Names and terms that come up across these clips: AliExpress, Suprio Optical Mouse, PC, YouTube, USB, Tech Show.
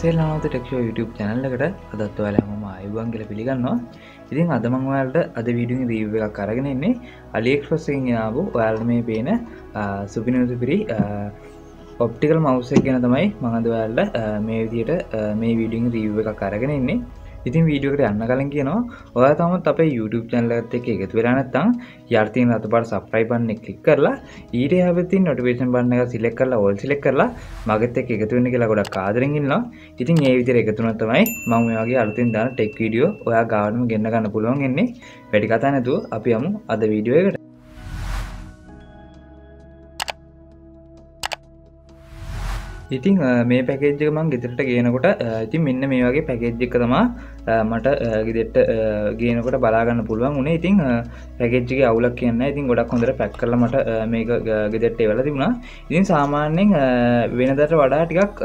ඉස්සෙල්ලාම Tech Show YouTube channel එකට අදත් ඔයාලා මම ආයුබෝවන් කියලා පිළිගන්නවා. ඉතින් අද මම ඔයාලට අද වීඩියෝ එකේ රිවිව් එකක් අරගෙන ඉන්නේ AliExpress එකෙන් ආපු ඔයාලට මේ පේන Suprio Optical Mouse එක ගැන තමයි මම අද ඔයාලට මේ විදිහට මේ වීඩියෝ එකේ රිවිව් එකක් අරගෙන ඉන්නේ. ඉතින් වීඩියෝ එකට යන්න කලින් කියනවා ඔයාලා තාමත් අපේ YouTube channel එකත් එක්ක එකතු වෙලා නැත්නම් යට තියෙන රතු පාට subscribe button එක click කරලා ඊට එහාට තියෙන notification button එක select කරලා all select කරලා මගත් එක්ක එකතු වෙන්න කියලා ගොඩක් ආදරෙන් ඉන්නවා. ඉතින් මේ විදිහට එකතු වුණා තමයි මම මේ වගේ අලුතින් දාන tech video ඔයා ගාවටම ගෙන්න ගන්න පුළුවන් වෙන්නේ. වැඩි කතා නැතුව අපි යමු අද වීඩියෝ එකට. ඉතින් මේ පැකේජ් එක මම ගෙදරට ගේනකොට ඉතින් මෙන්න මේ වගේ පැකේජ් එක තමයි මට ගෙදරට ගේනකොට බලා ගන්න පුළුවන් උනේ. ඉතින් පැකේජ් එකේ අවුලක් කියන්නේ ඉතින් ගොඩක් හොඳට පැක් කරලා මට මේක ගෙදරට එවලා තිබුණා. ඉතින් සාමාන්‍යයෙන් වෙනදාට වඩා ටිකක්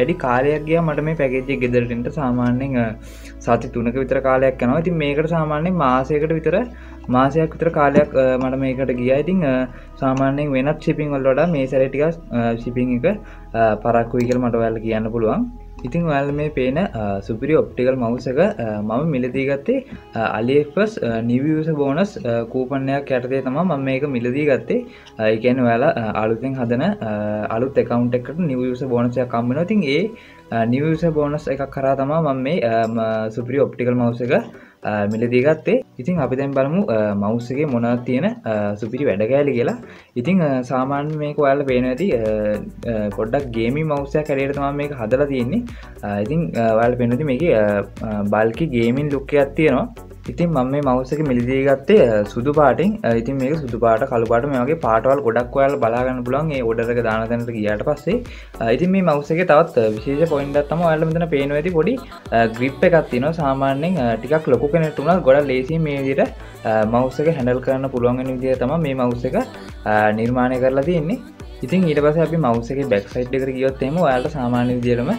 වැඩි කාලයක් ගියා මට මේ පැකේජ් එක ගෙදරට එන්න. සාමාන්‍යයෙන් සති 3ක විතර කාලයක් යනවා. ඉතින් මේකට සාමාන්‍යයෙන් මාසයක් විතර කාලයක් මට මේකට ගියා. ඉතින් සාමාන්‍යයෙන් වෙනත් shipping වල වඩා මේ සැරේ ටිකක් shipping එක පරක්කුයි කියලා මට ඔයාලා කියන්න පුළුවන්. ඉතින් ඔයාලා මේ පේන Suprio Optical Mouse එක මම මිලදී ගත්තේ AliExpress new user bonus coupon එකක් යටතේ තමයි මම මේක මිලදී ගත්තේ. ඒ කියන්නේ ඔයාලා අලුතෙන් හදන අලුත් account එකකට new user bonus එකක් හම්බ වෙනවා. ඉතින් ඒ new user bonus එකක් කරා තමයි මම මේ Suprio Optical Mouse එක මිලදී ගත්තේ. ඉතින් අපි දැන් බලමු mouse එකේ මොනවද තියෙන සුපිරි වැඩ කෑලි කියලා. ඉතින් සාමාන්‍යයෙන් මේක ඔයාලා පේන ඇති පොඩ්ඩක් gaming mouse එකක් හැටියට තමයි මේක හදලා තියෙන්නේ. ඉතින් ඔයාලා පේන ඇති මේකේ bulky gaming look එකක් තියෙනවා. ඉතින් මම මේ mouse එක මිලදී ගත්තේ සුදු පාටින්. ඉතින් මේක සුදු පාට කළු පාට මේ වගේ පාටවල් ගොඩක් ඔයාලා බලා ගන්න පුළුවන්. ඒ order එක දාන තැනට ගියාට පස්සේ ඉතින් මේ mouse එකේ තවත් විශේෂ point එකක් තමයි ඔයාලා මෙතන පේනවා ඇති පොඩි grip එකක් තියෙනවා. සාමාන්‍යයෙන් ටිකක් ලොකු කෙනෙක් උනත් ගොඩක් ලේසියෙන් මේ විදිහට mouse එක handle කරන්න පුළුවන් වෙන විදිහ තමයි මේ mouse එක නිර්මාණය කරලා තියෙන්නේ. ඉතින් ඊට පස්සේ අපි mouse එකේ back side එකට ගියොත් එහෙම ඔයාලට සාමාන්‍ය විදිහටම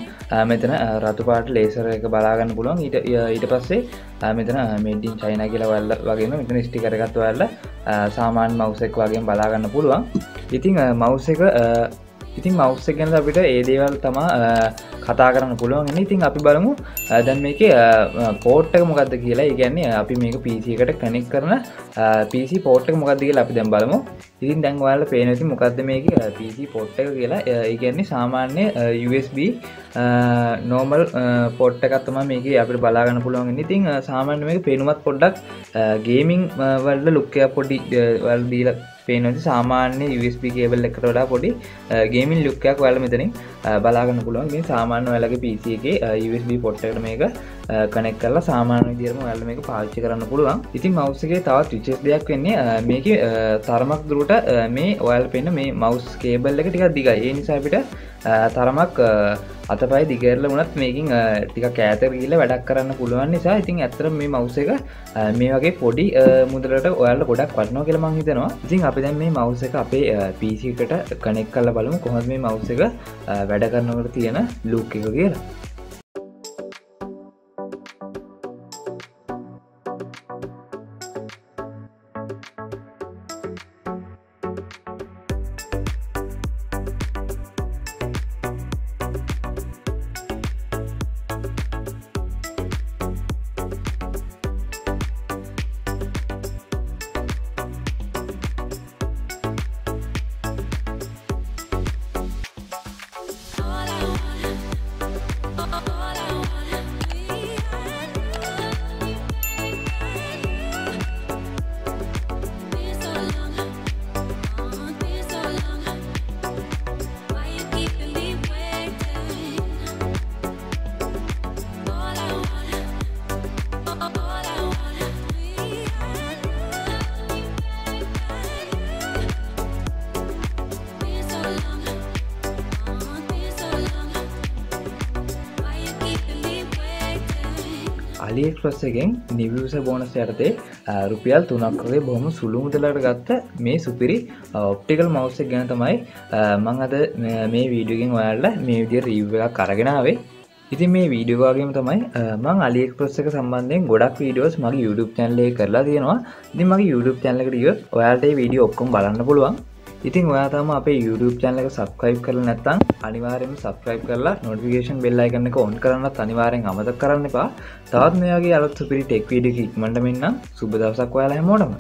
මෙතන රතු පාට ලේසර් එක බලා ගන්න පුළුවන්. ඊට පස්සේ මෙතන made in china කියලා ඔයාලා වගේම මෙතන sticker එකත් ඔයාලා සාමාන්‍ය mouse එක වගේම බලා ගන්න පුළුවන්. ඉතින් mouse එක ගැන අපිට ඒ දේවල් තමයි කතා කරන්න පුළුවන් ඉන්නේ. ඉතින් අපි බලමු දැන් මේකේ port එක මොකද්ද කියලා. ඒ කියන්නේ අපි මේක PC එකට connect කරන PC port එක මොකද්ද කියලා අපි දැන් බලමු. ඉතින් දැන් ඔයාලා පේන ඇති මොකද්ද මේකේ PC port එක කියලා. ඒ කියන්නේ සාමාන්‍ය USB normal port එකක් තමයි මේකේ අපිට බලා ගන්න පුළුවන් ඉන්නේ. ඉතින් සාමාන්‍ය මේක පේනුමත් පොඩ්ඩක් gaming වල look එක පොඩි ඔයාලා දීලා පේනවද සාමාන්‍ය USB කේබල් එකකට වඩා පොඩි ගේමින් ලුක් එකක් ඔයාලා මෙතනින් බලා ගන්න පුළුවන්. ඉතින් සාමාන්‍ය ඔයාලගේ PC එකේ USB port එකට මේක connect කරලා සාමාන්‍ය විදිහටම ඔයාලා මේක පාවිච්චි කරන්න පුළුවන්. ඉතින් mouse එකේ තවත් විශේෂ දෙයක් වෙන්නේ මේකේ තරමක් දුරට මේ ඔයාලා පේන මේ mouse කේබල් එක ටිකක් දිගයි. ඒ නිසා අපිට තරමක් අතපය දිගහැරලා වුණත් මේකෙන් ටිකක් ඈතට ගිහිල්ලා වැඩක් කරන්න පුළුවන් නිසා ඉතින් ඇත්තටම මේ mouse එක මේ වගේ පොඩි මුදලට ඔයාලට ගොඩක් වටිනවා කියලා මම හිතනවා. ඉතින් අපි දැන් මේ mouse එක අපේ PC එකට connect කරලා බලමු කොහොමද මේ mouse එක වැඩ කරනකොට තියෙන look එක කියලා. AliExpress එකෙන් new user bonus යටතේ රුපියල් 3ක් වගේ බොහොම සුළු මුදලකට ගත්ත මේ සුපිරි optical mouse එක ගැන තමයි මම අද මේ වීඩියෝ එකෙන් ඔයාලට මේ විදිහට රිවිව් එකක් අරගෙන ආවේ. ඉතින් මේ වීඩියෝ වගේම තමයි මම AliExpress එක සම්බන්ධයෙන් ගොඩක් වීඩියෝස් මගේ YouTube channel එකේ කරලා තියෙනවා. ඉතින් මගේ YouTube channel එකට ගියොත් ඔයාලට මේ වීඩියෝ ඔක්කොම බලන්න පුළුවන්. ඉතින් ඔයා තාම අපේ YouTube channel එක subscribe කරලා නැත්නම් අනිවාර්යයෙන්ම subscribe කරලා notification bell icon එක on කරන්නත් අනිවාර්යෙන් අමතක කරන්න එපා. තවත් මේ වගේ අලුත් සුපිරි tech video එකක් ඉක්මනට මෙන්න සුබ දවසක් ඔයාලා හැමෝටම.